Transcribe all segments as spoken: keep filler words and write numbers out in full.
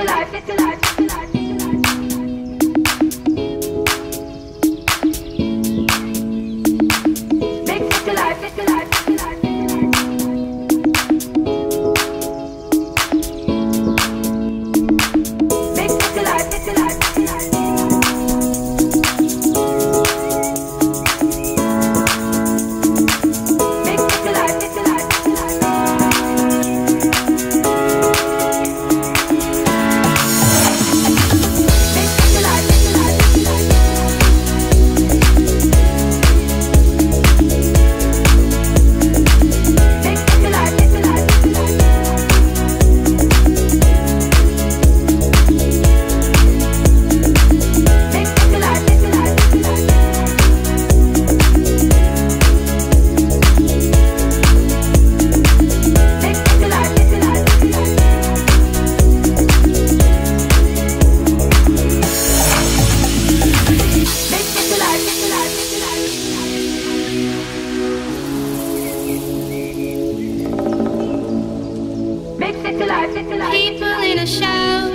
City Life, City Life, City Life, City Life. Big City Life, City Life, City Life, City Life. Big City Life, City Life, City Life. People in a shout,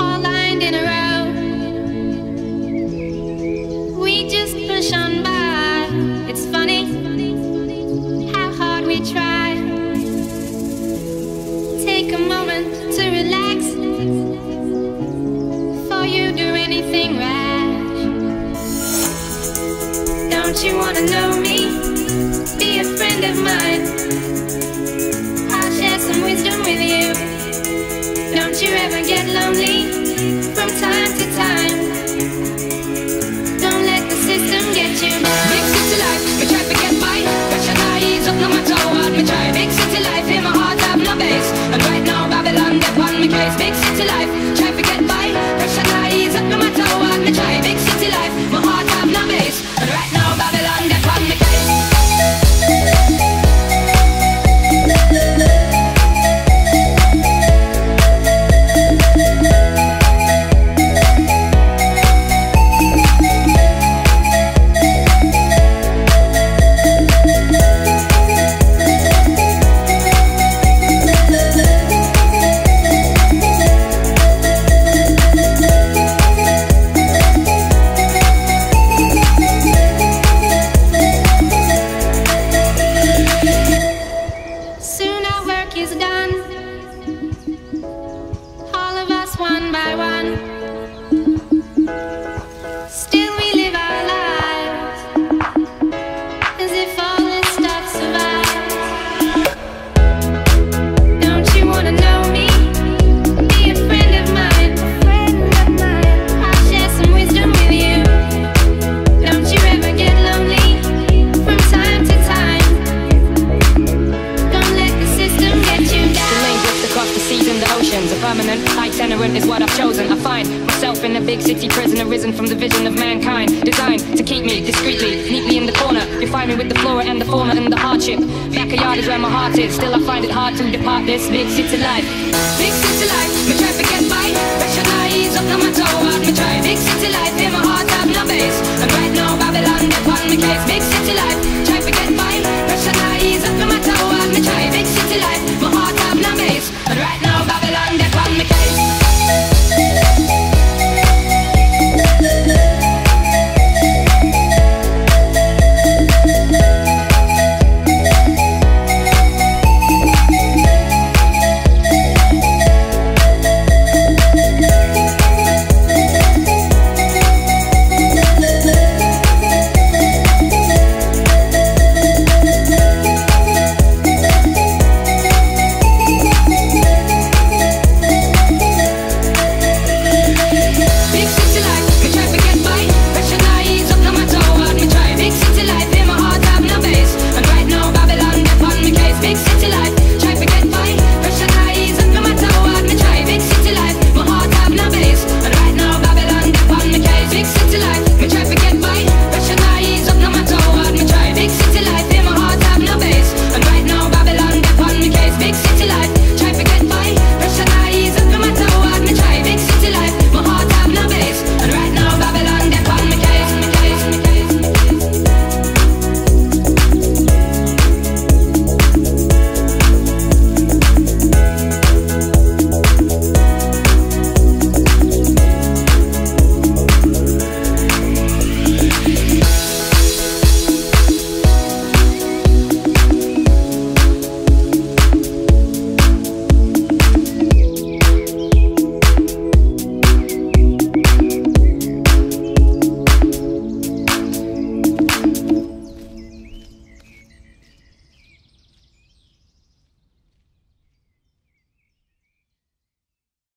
all lined in a row. We just push on by. It's funny how hard we try. Take a moment to relax before you do anything rash. Don't you wanna know me? Be a friend of mine. Don't you ever get lonely from time to time? Don't let the system get you down. Big city life, me try to get by. Pressure eyes up no matter what me try. Big city life, in my heart have no base. And right now Babylon get on me case. Big city life, try to get by. Pressure eyes up no matter what me try. Big city life, my heart have no base. And right now Babylon get on me case. Is what I've chosen. I find myself in a big city prison, arisen from the vision of mankind, designed to keep me discreetly, neatly in the corner. You find me with the flora and the fauna and the hardship. Backyard is where my heart is. Still I find it hard to depart this big city life. Big city life, me try to get by. Pressure eyes up no matter what me try. Big city life, in my heart have no base. And right now Babylon get on me case. Big city life, try to get by. Pressure eyes up no matter what me try. Big city life.